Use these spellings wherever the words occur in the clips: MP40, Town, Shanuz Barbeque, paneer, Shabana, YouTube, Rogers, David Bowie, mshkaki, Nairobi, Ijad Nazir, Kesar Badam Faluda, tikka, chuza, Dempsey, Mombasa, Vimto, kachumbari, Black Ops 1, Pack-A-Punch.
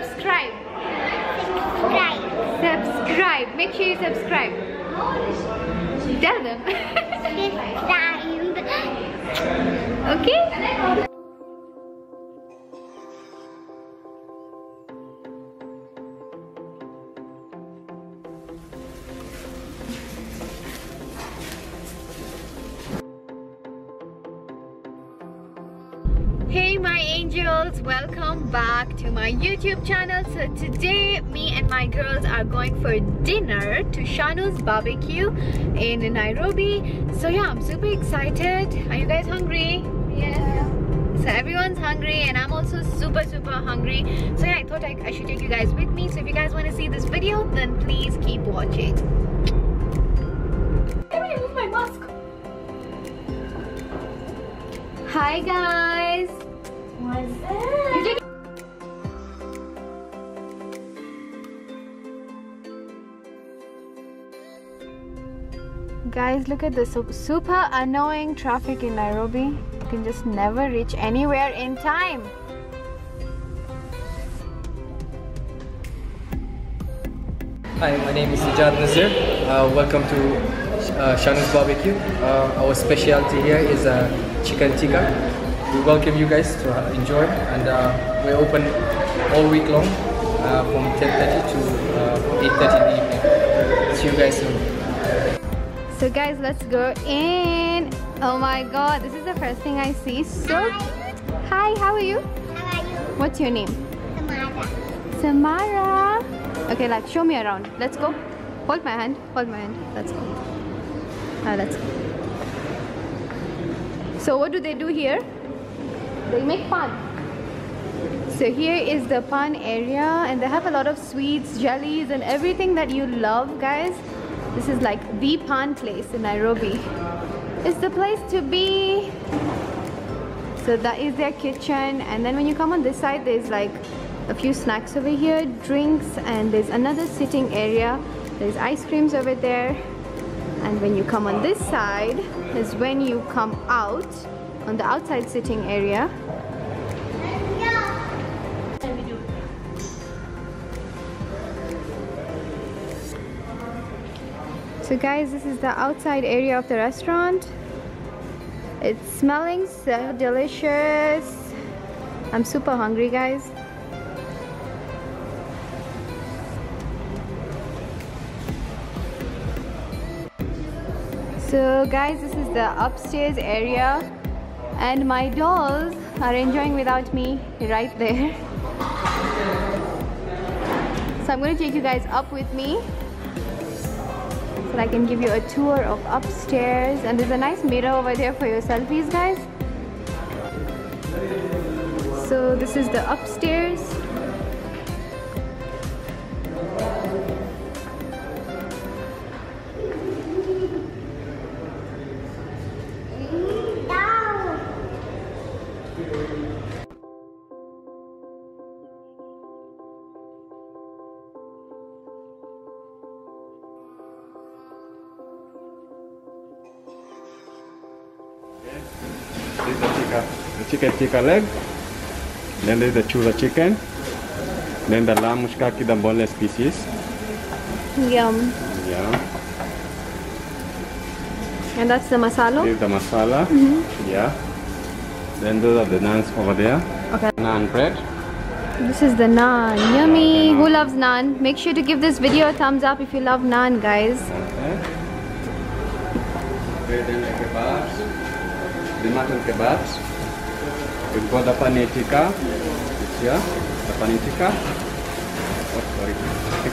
subscribe. Subscribe. Make sure you subscribe. Tell them. Okay. Hey my angels, welcome back to my YouTube channel. So today me and my girls are going for dinner to Shanuz Barbeque in Nairobi. So yeah, I'm super excited. Are you guys hungry? Yeah. So everyone's hungry and I'm also super hungry. So yeah, I thought I should take you guys with me. So if you guys want to see this video, then please keep watching. Can I remove my mask? Hi guys. What's up? Guys, look at the super annoying traffic in Nairobi. You can just never reach anywhere in time. Hi, my name is Ijad Nazir. Welcome to Shanuz Barbeque. Our specialty here is chicken tikka. We welcome you guys to enjoy, and we're open all week long from 10:30 to 8:30 in the evening. See you guys soon. So guys, let's go in. Oh my god, this is the first thing I see. So hi, how are you? How are you? What's your name? Samara. Samara. Okay, like show me around. Let's go. Hold my hand. Hold my hand. Let's go. Now let's go. So what do they do here? They make pan. So here is the pan area, and they have a lot of sweets, jellies and everything that you love, guys. This is like the pan place in Nairobi. It's the place to be. So that is their kitchen, and then when you come on this side, there's like a few snacks over here, drinks, and there's another sitting area. There's ice creams over there. And when you come on this side is when you come out on the outside sitting area. So guys, this is the outside area of the restaurant. It's smelling so delicious. I'm super hungry, guys. So guys, this is the upstairs area, and my dolls are enjoying without me right there. So I'm going to take you guys up with me so that I can give you a tour of upstairs, and there's a nice mirror over there for your selfies, guys. So this is the upstairs. This is the chicken tikka leg, then there's the chura chicken, then the lamb mshkaki, the boneless pieces. Yum. Yeah. And that's the masala? This is the masala. Mm-hmm. Yeah. Then those are the naans over there. Okay. Naan bread. This is the naan. Yummy. Naan. Who loves naan? Make sure to give this video a thumbs up if you love naan, guys. Okay. Then the kebabs. The mutton kebabs. We've got the paneer tikka. It's here. The paneer tikka. Oh, sorry.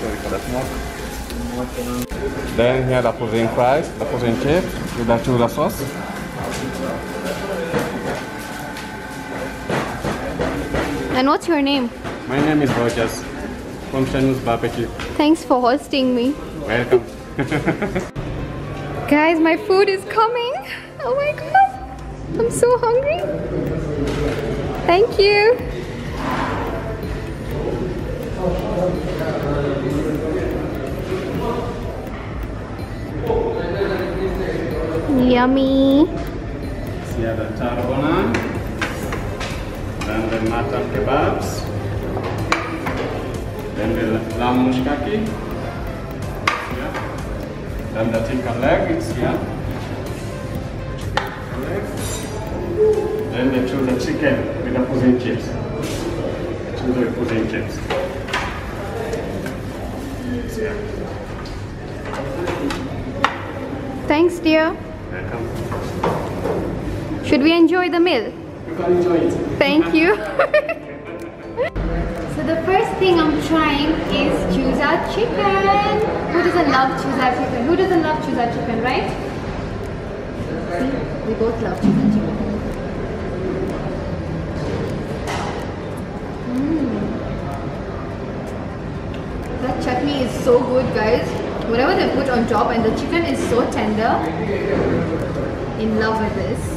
Sorry for the smoke. Then here the frozen fries, the frozen chips with the chura sauce. And what's your name? My name is Rogers from Shanuz Barbeque. Thanks for hosting me. Welcome. Guys, my food is coming. Oh my god. I'm so hungry. Thank you. Yummy. See the charbona and the mutton kebabs. Then we'll lamb mshikaki. Yeah. Then the tikka leg, it's here. Then they choose the chicken with the poison chips. Choose the poison chips. It's here. Thanks, dear. Welcome. Should we enjoy the meal? You can enjoy it. Thank you. So the first thing I'm trying is chuza chicken. Who doesn't love chuza chicken? Who doesn't love chuza chicken, right? See, we both love chuza chicken. That chutney is so good, guys. Whatever they put on top, and the chicken is so tender. In love with this.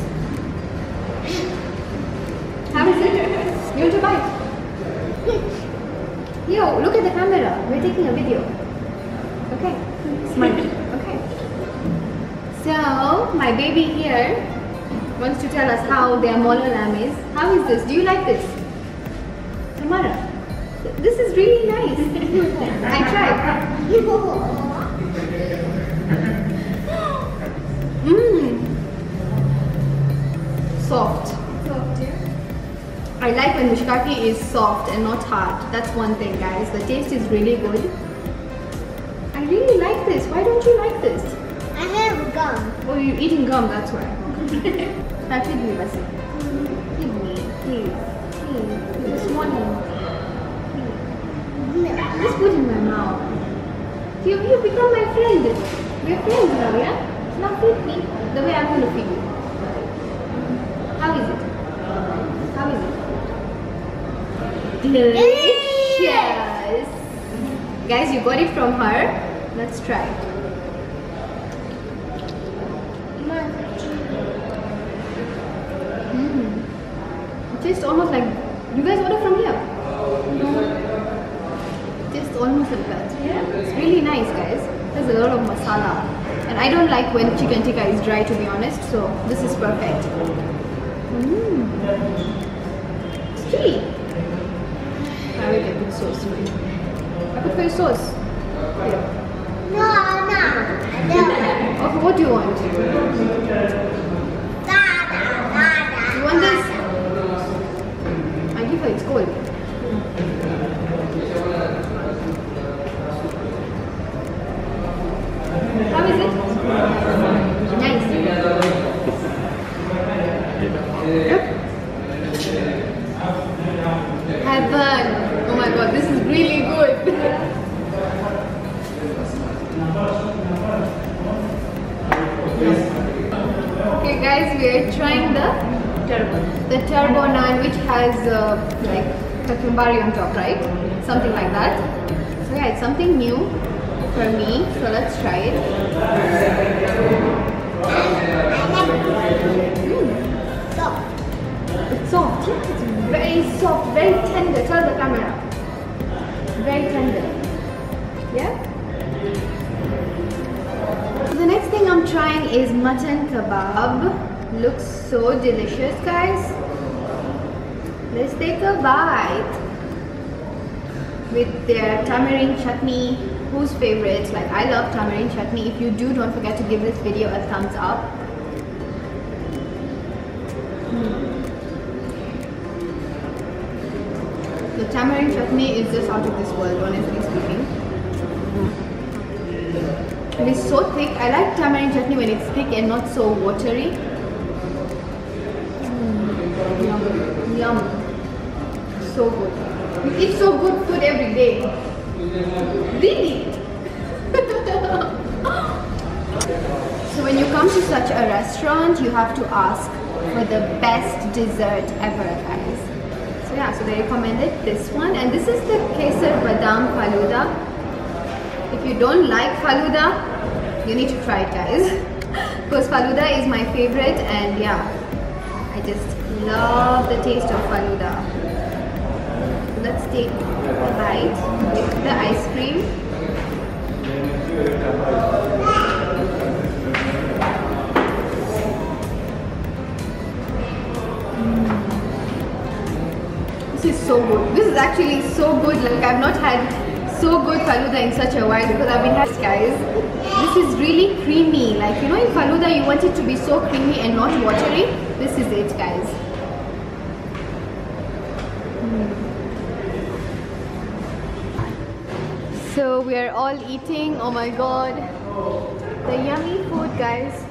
Have a seat. You want to bite? Yo, look at the camera. We're taking a video. Okay. Smile. Okay. So, my baby here wants to tell us how their molo lamb is. How is this? Do you like this? Tamara, this is really nice. I tried. Soft. I like when mishkaki is soft and not hard. That's one thing, guys. The taste is really good. I really like this. Why don't you like this? I have gum. Oh, you're eating gum, that's why. That's it, Mibasi. Give me, please. Please. Just one. Please. Just put it in my mouth. You become my friend. We're friends now, yeah? Now feed me the way I'm going to feed you. How is it? How is it? Delicious! Guys, you got it from her. Let's try it. It tastes almost like... You guys order from here? No. It tastes almost like that. Yeah. It's really nice, guys. There's a lot of masala. And I don't like when chicken tikka is dry, to be honest. So, this is perfect. It's chewy. I will get good sauce. I prefer your sauce. No, no. Okay, what do you want? You want this? I give her, it's cold. How is it? Nice. Yep. Heaven. Oh my god, this is really good. Okay guys, we are trying the turbo naan, which has like kachumbari on top, right? Something like that. So yeah, it's something new for me, so let's try it. It's soft, yeah? It's very soft, very tender. Tell the camera. Very tender. Yeah? So the next thing I'm trying is mutton kebab. Looks so delicious, guys. Let's take a bite. With their tamarind chutney. Whose favorite? Like, I love tamarind chutney. If you do, don't forget to give this video a thumbs up. The tamarind chutney is just out of this world, honestly speaking. It is so thick. I like tamarind chutney when it's thick and not so watery. Yum, yum. So good. We eat so good food every day. Really? So when you come to such a restaurant, you have to ask for the best dessert ever, guys. Yeah, so they recommended this one, and this is the Kesar Badam Faluda. If you don't like Faluda, you need to try it, guys. Because Faluda is my favorite, and yeah, I just love the taste of Faluda. Let's take a bite with the ice cream. Is so good. This is actually so good. Like, I've not had so good Faluda in such a while because I've been having, guys, this is really creamy. Like, you know, in Faluda you want it to be so creamy and not watery. This is it, guys. So we are all eating. Oh my god, the yummy food, guys.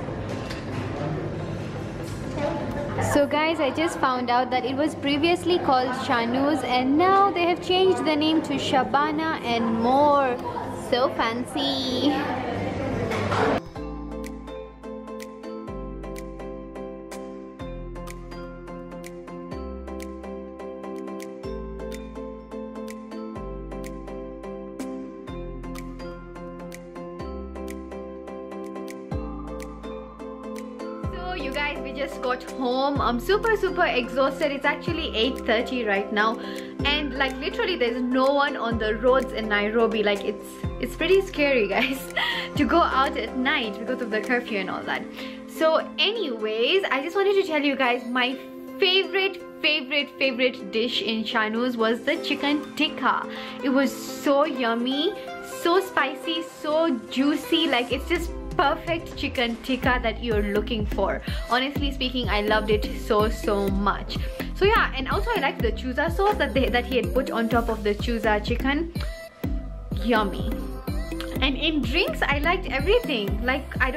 So guys, I just found out that it was previously called Shanuz and now they have changed the name to Shabana and more. So fancy. You guys, we just got home. I'm super exhausted. It's actually 8:30 right now and like literally there's no one on the roads in Nairobi. Like it's pretty scary, guys, to go out at night because of the curfew and all that. So anyways, I just wanted to tell you guys my favorite dish in Shanuz was the chicken tikka. It was so yummy, so spicy, so juicy. Like it's just perfect chicken tikka that you're looking for. Honestly speaking, I loved it so much. So yeah, and also I liked the chuza sauce that he had put on top of the chuza chicken. Yummy. And in drinks, I liked everything. Like I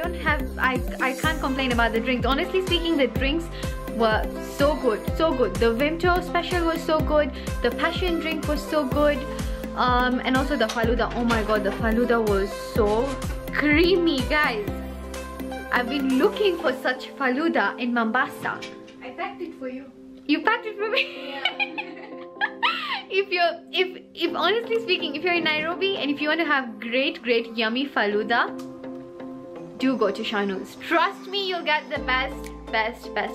can't complain about the drinks. Honestly speaking, the drinks were so good, so good. The Vimto special was so good. The passion drink was so good. And also the Faluda. Oh my god, the Faluda was so creamy, guys. I've been looking for such Faluda in Mombasa. I packed it for you. You packed it for me? Yeah. if honestly speaking, if you're in Nairobi and if you want to have great yummy Faluda, do go to Shanuz. Trust me, you'll get the best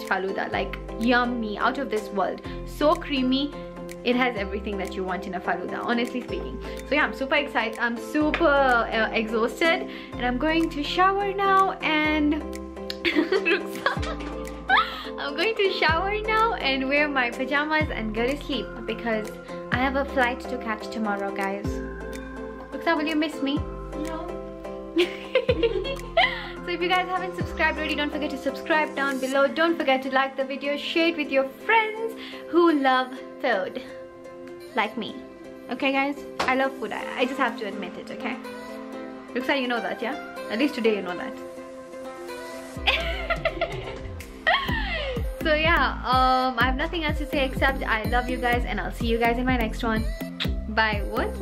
Faluda. Like yummy, out of this world. So creamy. It has everything that you want in a Faluda, honestly speaking. So yeah, I'm super excited. I'm super exhausted and I'm going to shower now and I'm going to shower now and wear my pajamas and go to sleep because I have a flight to catch tomorrow, guys. Ruxa, will you miss me? No. So if you guys haven't subscribed already, don't forget to subscribe down below. Don't forget to like the video, share it with your friends who love food like me. Okay guys, I love food. I just have to admit it, okay? Ruxa, you know that, yeah? At least today you know that. So yeah, I have nothing else to say except I love you guys and I'll see you guys in my next one. Bye. What?